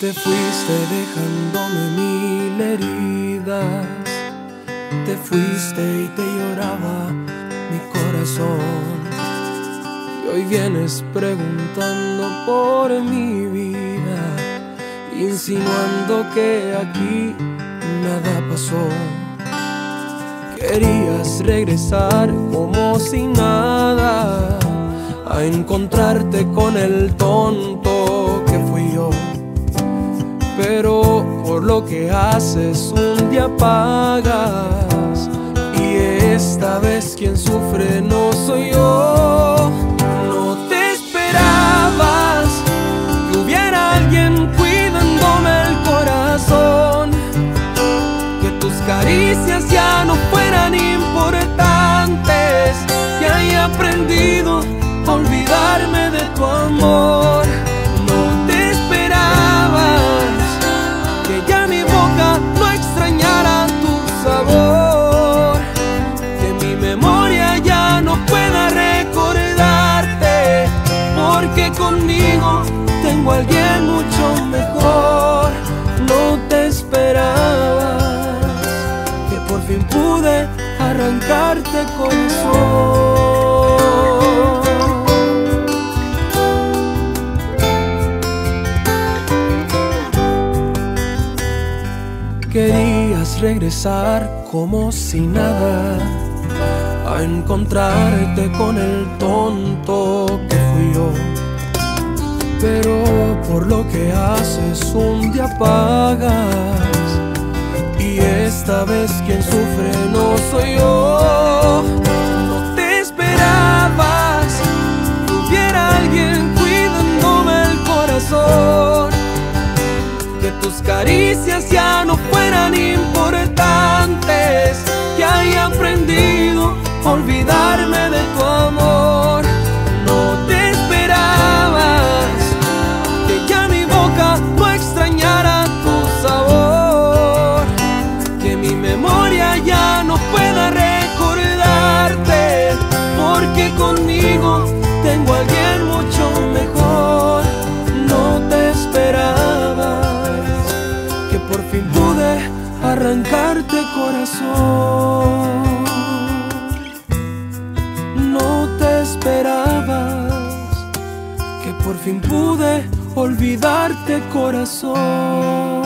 Te fuiste dejándome mil heridas, te fuiste y te lloraba mi corazón. Y hoy vienes preguntando por mi vida, insinuando que aquí nada pasó. Querías regresar como si nada, a encontrarte con el tonto que fui yo. Pero por lo que haces un día pagas, y esta vez quien sufre no soy yo. No te esperabas que hubiera alguien cuidándome el corazón, que tus caricias ya no fueran importantes, que haya aprendido a olvidarme de tu amor. No te esperabas que ya mi boca no extrañara tu sabor, que mi memoria ya no pueda recordarte, porque conmigo tengo a alguien mucho mejor. No te esperabas que por fin pude arrancarte con el sol. Querías regresar como si nada, a encontrarte con el tonto que fui yo. Pero por lo que haces un día pagas, y esta vez quien sufre no soy yo. No te esperabas que hubiera alguien cuidándome el corazón, que tus caricias ya no fueran importantes, que haya aprendido a olvidarme de tu amor. No te esperabas que ya mi boca no extrañara tu sabor, que mi memoria ya no pueda recordarte, porque conmigo tengo a alguien mucho mejor. No te esperabas que por fin pude arrancarte corazón. No te esperabas que por fin pude olvidarte corazón.